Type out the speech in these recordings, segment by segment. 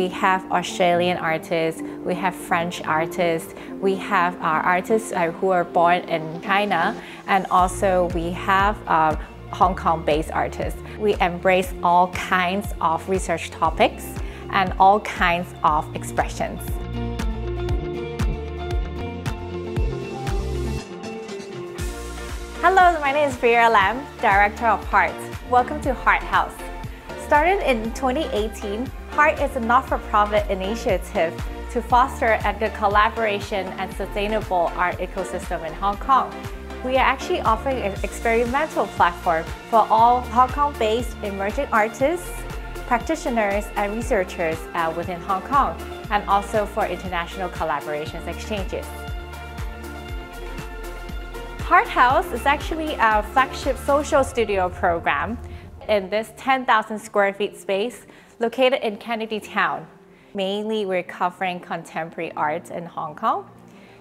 we have Australian artists, we have French artists, we have our artists who are born in China, and also we have Hong Kong-based artists. We embrace all kinds of research topics and all kinds of expressions. Hello, my name is Vera Lam, Director of HART. Welcome to HEART House. Started in 2018, HEART is a not-for-profit initiative to foster a good collaboration and sustainable art ecosystem in Hong Kong. We are actually offering an experimental platform for all Hong Kong-based emerging artists, practitioners and researchers within Hong Kong, and also for international collaborations exchanges. HEART House is actually our flagship social studio program in this 10,000 square feet space located in Kennedy Town. Mainly we're covering contemporary art in Hong Kong.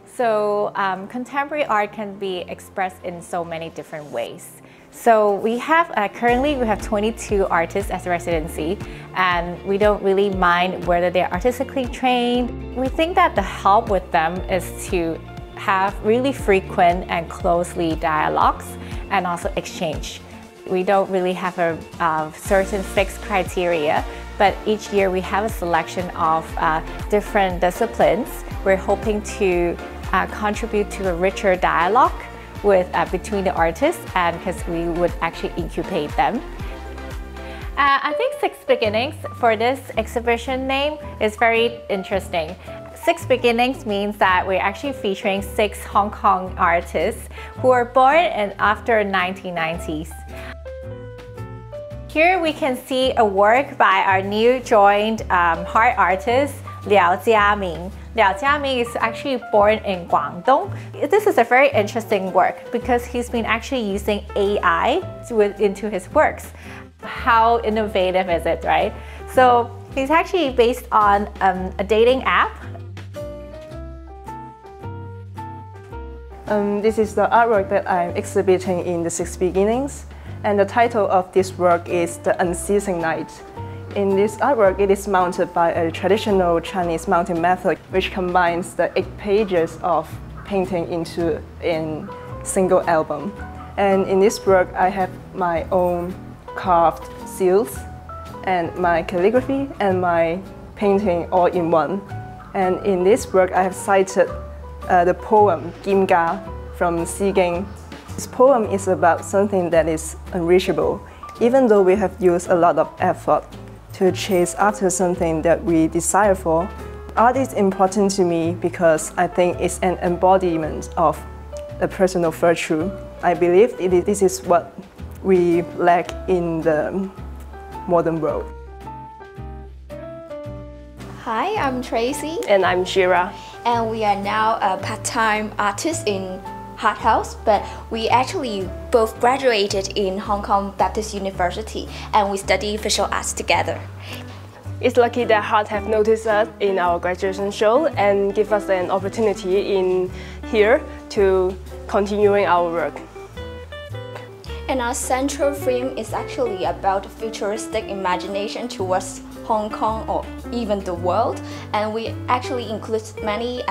So contemporary art can be expressed in so many different ways. So we have, currently we have 22 artists as a residency, and we don't really mind whether they're artistically trained. We think that the help with them is to have really frequent and closely dialogues and also exchange. We don't really have a certain fixed criteria, but each year we have a selection of different disciplines. We're hoping to contribute to a richer dialogue with, between the artists, and because we would actually incubate them. I think Six Beginnings for this exhibition name is very interesting. Six Beginnings means that we're actually featuring six Hong Kong artists who were born in after 1990s. Here we can see a work by our new joined HART artist, Liao Jiaming. Liao Jiaming is actually born in Guangdong. This is a very interesting work because he's been actually using AI into his works. How innovative is it, right? So he's actually based on a dating app. This is the artwork that I'm exhibiting in the Six Beginnings, and the title of this work is The Unceasing Night. In this artwork, it is mounted by a traditional Chinese mounting method, which combines the 8 pages of painting into a single album. And in this work, I have my own carved seals and my calligraphy and my painting all in one. And in this work, I have cited the poem Gimga from Shijing. This poem is about something that is unreachable, even though we have used a lot of effort to chase after something that we desire for. Art is important to me because I think it's an embodiment of a personal virtue. I believe this is what we lack in the modern world. Hi, I'm Tracy. And I'm Shira. And we are now a part-time artist in HEART House, but we actually both graduated in Hong Kong Baptist University, and we study visual arts together. It's lucky that HEART have noticed us in our graduation show and give us an opportunity in here to continuing our work. And our central theme is actually about futuristic imagination towards Hong Kong or even the world, and we actually include many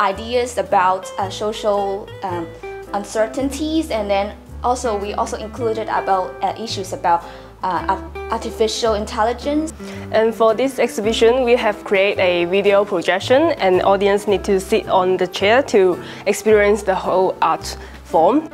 ideas about social uncertainties, and then also we also included about issues about artificial intelligence. And for this exhibition, we have created a video projection, and audience need to sit on the chair to experience the whole art form.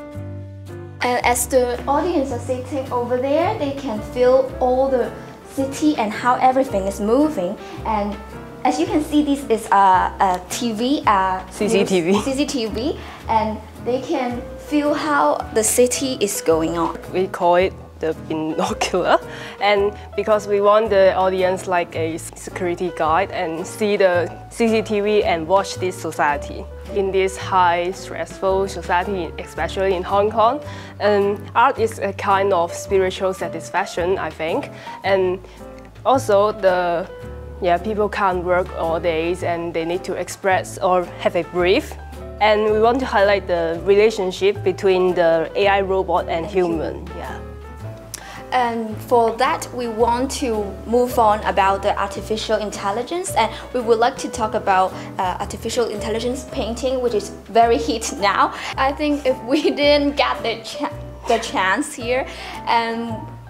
And as the audience are sitting over there, they can feel all the city and how everything is moving. And as you can see, this is a TV, CCTV, and they can feel how the city is going on. We call it the binocular, and because we want the audience like a security guide and see the CCTV and watch this society. In this high stressful society, especially in Hong Kong, art is a kind of spiritual satisfaction, I think. And also the people can't work all days and they need to express or have a brief. And we want to highlight the relationship between the AI robot and human. And for that, we want to move on about the artificial intelligence, and we would like to talk about artificial intelligence painting, which is very hit now. I think if we didn't get the chance here,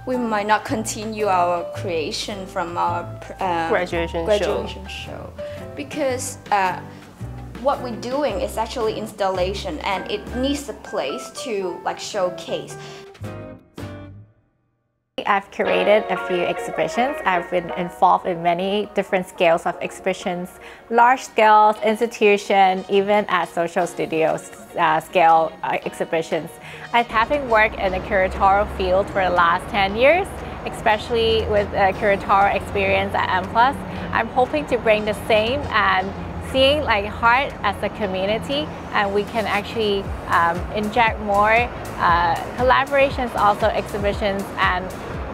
we might not continue our creation from our graduation show. Because what we're doing is actually installation, and it needs a place to like showcase. I've curated a few exhibitions. I've been involved in many different scales of exhibitions, large scales, institution, even at social studios scale exhibitions. I have been working in the curatorial field for the last 10 years, especially with curatorial experience at M+. I'm hoping to bring the same and seeing like HEART as a community, and we can actually inject more collaborations, also exhibitions, and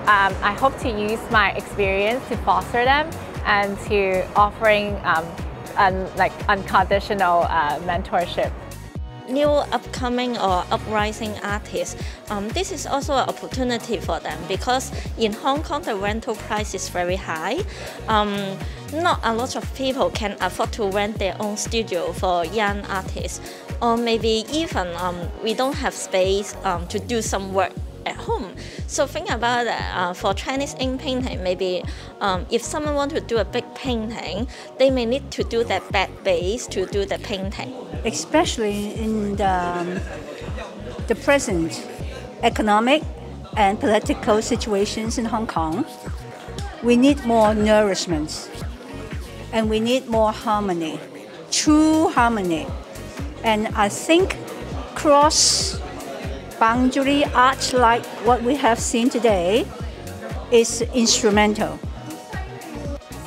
I hope to use my experience to foster them and to offering unconditional mentorship. New upcoming or uprising artists, this is also an opportunity for them, because in Hong Kong the rental price is very high. Not a lot of people can afford to rent their own studio for young artists, or maybe even we don't have space to do some work at home. So think about that. For Chinese ink painting, maybe if someone wants to do a big painting, they may need to do that bad base to do the painting. Especially in the present economic and political situations in Hong Kong, we need more nourishment, and we need more harmony, true harmony. And I think cross boundary art like what we have seen today is instrumental.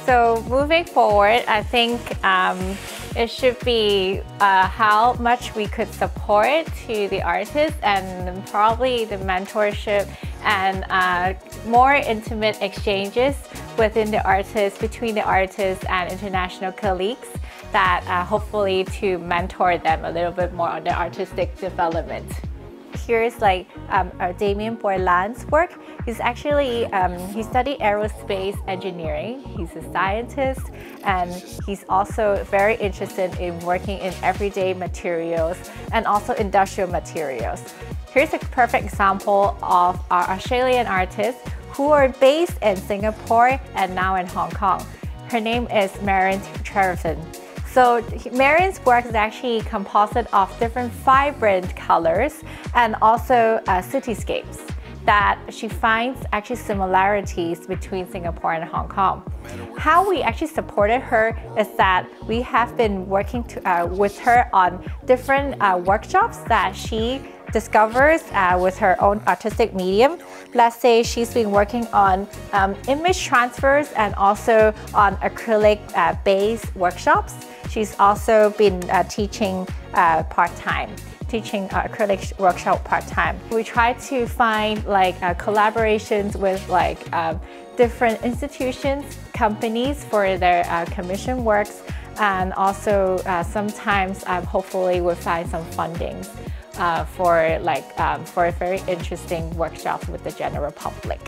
So moving forward, I think it should be how much we could support to the artists, and probably the mentorship and more intimate exchanges within the artists, between the artists and international colleagues, that hopefully to mentor them a little bit more on their artistic development. Here's like Damien Boylan's work. He's actually, he studied aerospace engineering. He's a scientist, and he's also very interested in working in everyday materials and also industrial materials. Here's a perfect example of our Australian artists who are based in Singapore and now in Hong Kong. Her name is Meryn Trevison. So Meryn's work is actually composite of different vibrant colors and also cityscapes that she finds actually similarities between Singapore and Hong Kong. How we actually supported her is that we have been working with her on different workshops that she discovers with her own artistic medium. Let's say she's been working on image transfers and also on acrylic base workshops. She's also been teaching part-time, teaching acrylic workshop part-time. We try to find like collaborations with like different institutions, companies for their commission works, and also sometimes hopefully we'll find some fundings for very interesting workshops with the general public.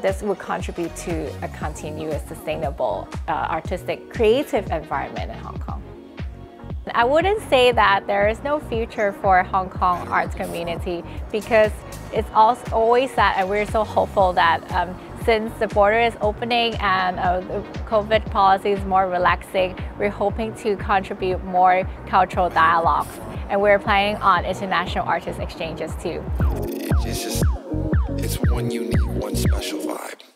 This will contribute to a continuous, sustainable, artistic, creative environment in Hong Kong. I wouldn't say that there is no future for Hong Kong arts community, because it's always that, and we're so hopeful that since the border is opening and the COVID policy is more relaxing, we're hoping to contribute more cultural dialogues. And we're planning on international artist exchanges too. It's one unique, one special vibe.